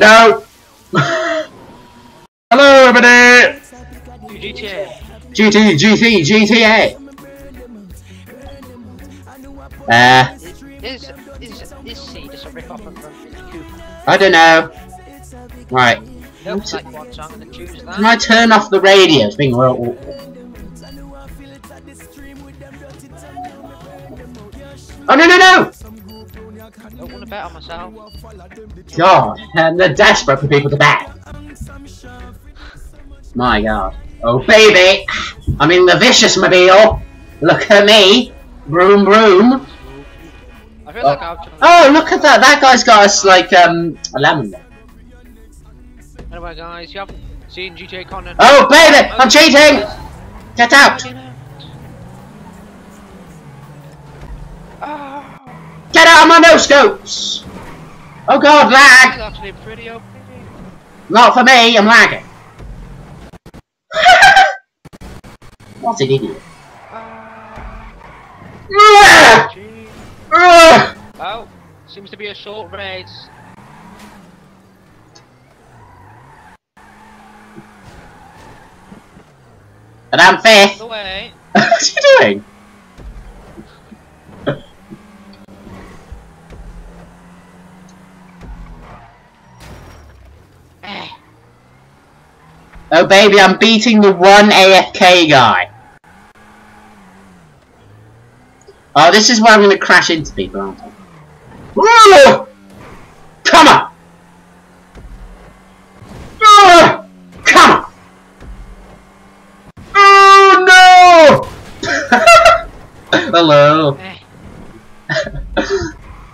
No! Hello everybody! GTA. GTA! Is C just a rip off of I don't know. Right. Nope, like one song and choose that. Can I turn off the radio? It's being real awful. Oh no no no! I don't want to bet on myself. God, and they're desperate for people to bet. My God. Oh baby! I'm in the vicious-mobile! Look at me! Broom broom! I feel like oh, look at that! That guy's got us like, a lemon there. Anyway guys, you haven't seen GTA Conan. Oh baby! I'm cheating! Get out! Get out of my no-scopes! Oh god, lag! Not for me, I'm lagging. What an idiot. Oh, seems to be a short race. And I'm fifth. What's he doing? Oh baby, I'm beating the one AFK guy. Oh, this is where I'm gonna crash into people, aren't I? Ooh! Come on! Oh! Come on! Oh no! Hello.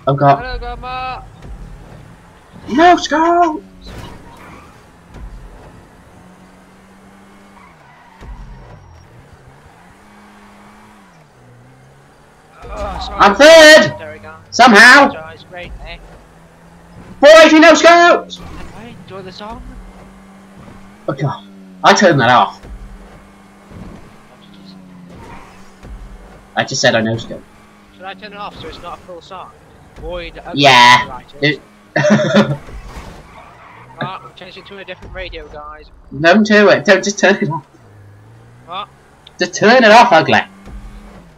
I've got. No scope! I'm third! Somehow! 480 no scopes! I enjoy the song. Oh god, I turned that off. I just said I no scope. Should I turn it off so it's not a full song? Void. Yeah. Right, I'm changing to a different radio, guys. Don't do it. Don't just turn it off. What? Just turn it off, ugly.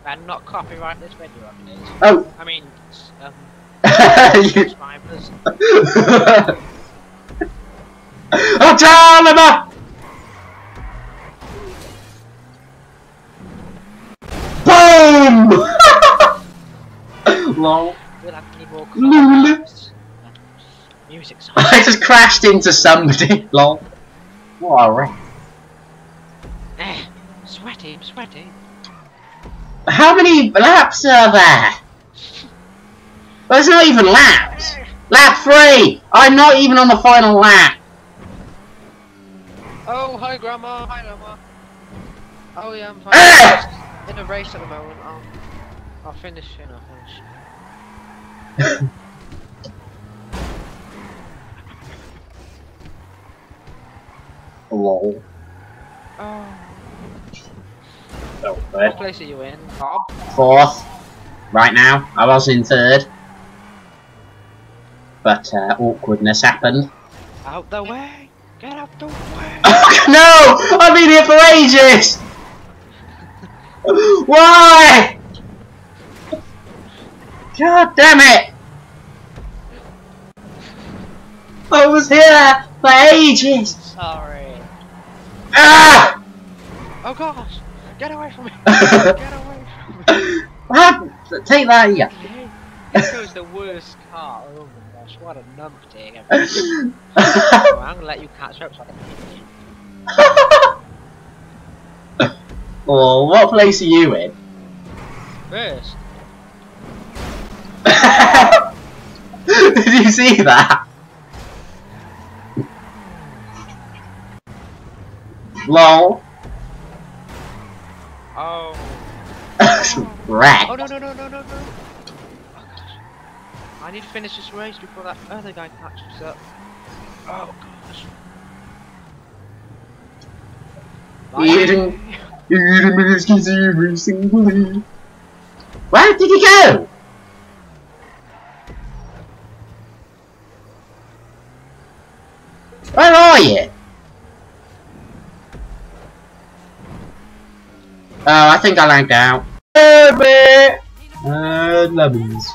And not copyright this video, I mean. Oh! I mean, subscribers. I'll tell them up! Boom! Lol. We'll have any more comments. Music's on. I just crashed into somebody. Lol. What a wreck. Sweaty, I'm sweaty. How many laps are there? Well, it's not even laps. Lap 3! I'm not even on the final lap. Oh, hi Grandma. Hi Grandma. Oh yeah, I'm fine. In a race at the moment. I'll finish soon, I think. Lol. Oh. What place are you in, Bob? 4th. Right now. I was in 3rd. But awkwardness happened. Out the way! Get out the way! Oh, no! I've been here for ages! Why? God damn it! I was here for ages! Sorry. Ah! Oh gosh! Get away from me! Get away from me! What? Take that, yeah. This goes the worst car. Oh my gosh, what a numpty. Oh, I'm gonna let you catch up so I can hit you. Oh, what place are you in? 1st. Did you see that? Lol. Oh. Rat. Oh no. Oh gosh. I need to finish this race before that other guy catches up. Oh gosh. Eating. Where did he go? Where are you? Oh, I think I lagged out. Lemons.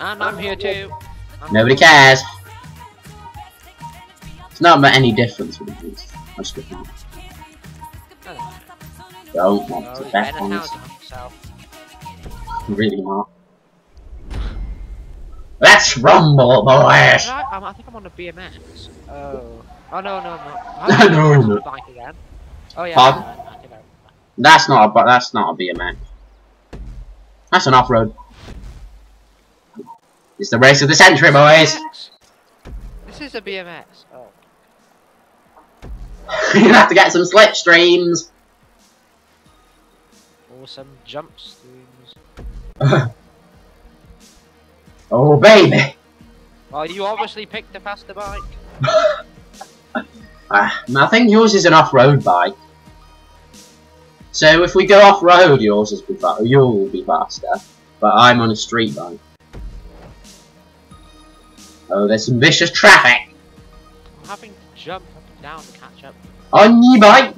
And I'm here too. Nobody cares. It's not about any difference with the boost. I'm just looking at it. Don't want to bet on myself. Really not. Let's rumble, boys! I think I'm on a BMX. Oh. Oh no, no, no. No, no. Bike again. Oh yeah. That's not a BMX. That's an off-road. It's the race of the century, boys! This is a BMX. Oh. You're gonna have to get some slipstreams. Or some jumps things. Oh baby! Well, you obviously picked the faster bike. I think yours is an off-road bike. So if we go off-road, you'll be faster. But I'm on a street bike. Oh, there's some vicious traffic. I'm having to jump up and down to catch up. On your bike!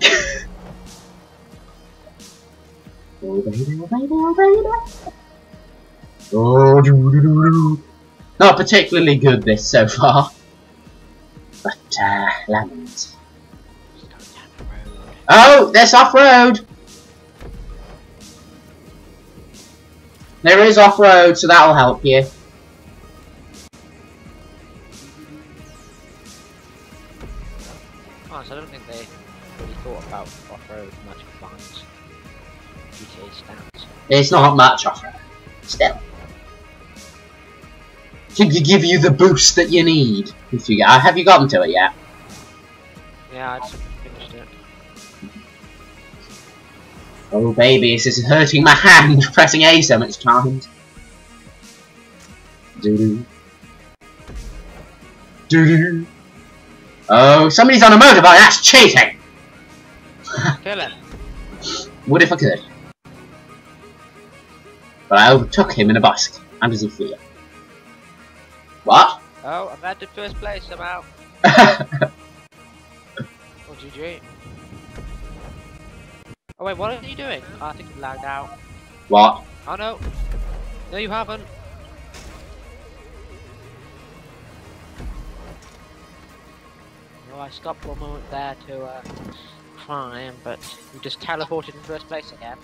Oh baby, oh baby, oh baby! Oh, doo -doo -doo -doo. Not particularly good this so far. But, lemons. Oh, there's off-road! There is off-road, so that'll help you. Oh, so I don't think they really thought about off-road much besides GTA stands. It's not much off-road, still. Give you the boost that you need. If you have you gotten to it yet? Yeah, I just finished it. Oh baby, this is hurting my hand pressing A so much times. Doo-doo. Doo-doo. Oh, somebody's on a motorbike. That's cheating. Kill him. What if I could? But I overtook him in a bicycle. How does he feel? What? Oh, I've had the first place somehow. Oh, GG. Oh wait, what are you doing? Oh, I think you lagged out. What? Oh no. No, you haven't. No, I stopped for a moment there to climb, but you just teleported in first place again.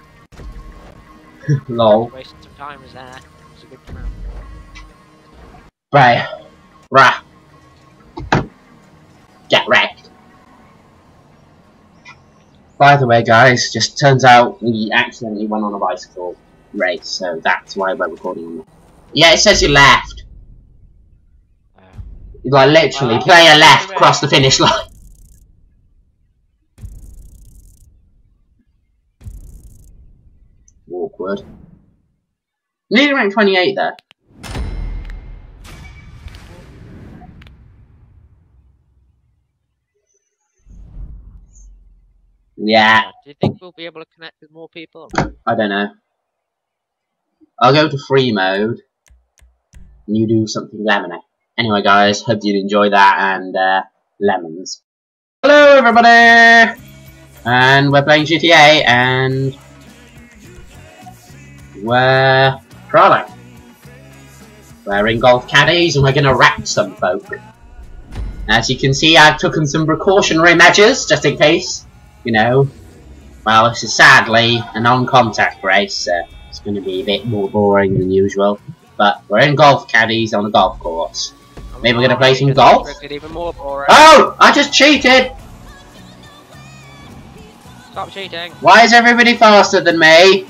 Lol. Wasted some time there. It was a good time. Right. Rah. Get wrecked. By the way, guys, just turns out we accidentally went on a bicycle race, so that's why we're recording. Yeah, it says you left. You like literally player left, cross the finish line. Awkward. Nearly rank 28 there. Yeah. Do you think we'll be able to connect with more people? I don't know. I'll go to free mode. And you do something lemony. Anyway, guys, hope you enjoy that and lemons. Hello, everybody! And we're playing GTA and we're crawling. We're in golf caddies and we're gonna wreck some folk. As you can see, I've taken some precautionary measures just in case. You know, well, this is sadly a non-contact race, so it's going to be a bit more boring than usual. But we're in golf caddies on a golf course. Maybe we're going to play some golf? Even more boring. Oh! I just cheated! Stop cheating. Why is everybody faster than me?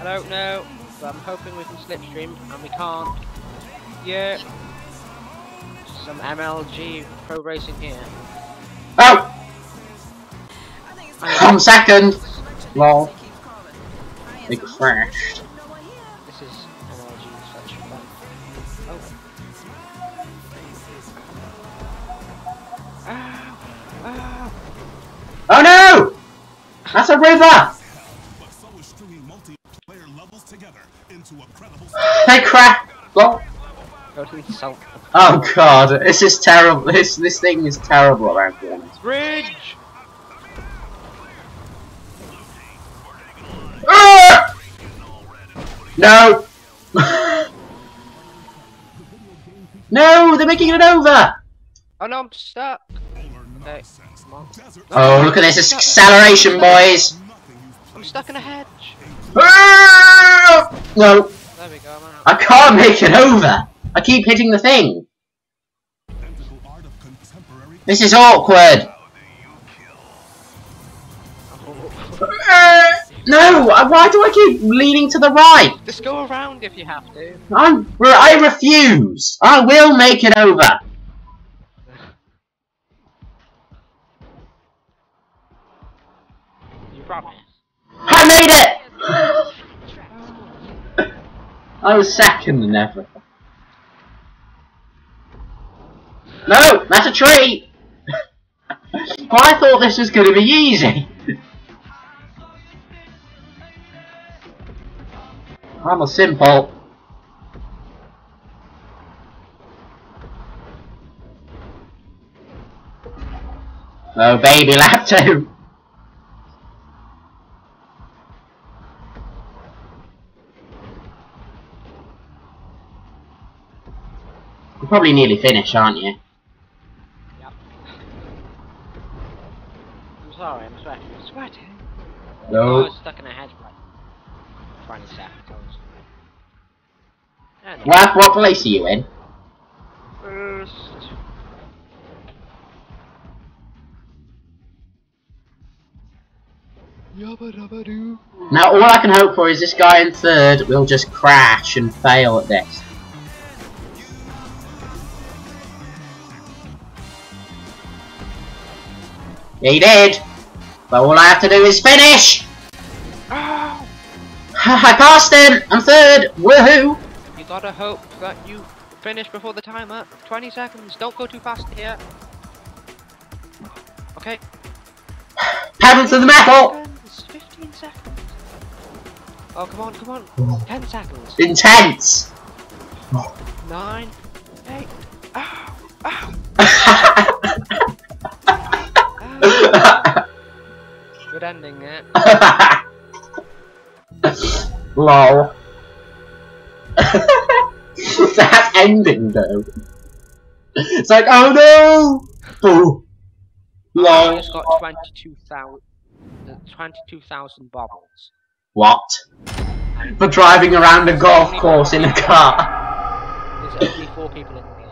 I don't know, but I'm hoping we can slipstream, and we can't. Yeah. Some MLG pro racing here. Oh! I'm second! Lol. They crashed. This is MLG such fun. Oh. Oh no! That's a river! They crashed! Lol. Go to insult. Oh god, this is terrible. This thing is terrible around here. Bridge. Ah! No. No, they're making it over. Oh no, I'm stuck. Okay. Oh, look at this acceleration, boys. I'm stuck in a hedge. Ah! No. There we go, man. I can't make it over! I keep hitting the thing! This is awkward! No! Why do I keep leaning to the right? Just go around if you have to. I refuse! I will make it over! You promise? I made it! I was second and everything. No! That's a tree! Well, I thought this was going to be easy! I'm a simple. Oh baby, lap 2! You're probably nearly finished, aren't you? Yep. I'm sorry, I'm sweating. I'm sweating. No. Oh, I was stuck in a hedge plate. I'm trying to sabotage. Well, what place are you in? First. Now, all I can hope for is this guy in third will just crash and fail at this. He did! But all I have to do is finish! Oh. I passed him! I'm third! Woohoo! You gotta hope that you finish before the timer. 20 seconds, don't go too fast here. Okay. Pedal to the metal! 15 seconds. Oh, come on, come on. Oh. 10 seconds. Intense! 9, 8, ow, ow! Good ending there. Lol. That ending though. It's like, oh no! Boo. Lol. I just got 22,000 bobbles. What? For driving around a golf course in a car. There's only 4 people in the game.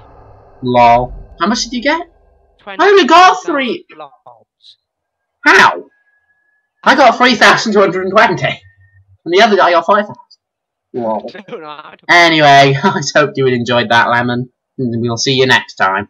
Lol. How much did you get? I only got 3! How? I got 3,220, and the other guy got 5,000. Whoa. Anyway, I hope you enjoyed that, Lemon, and we'll see you next time.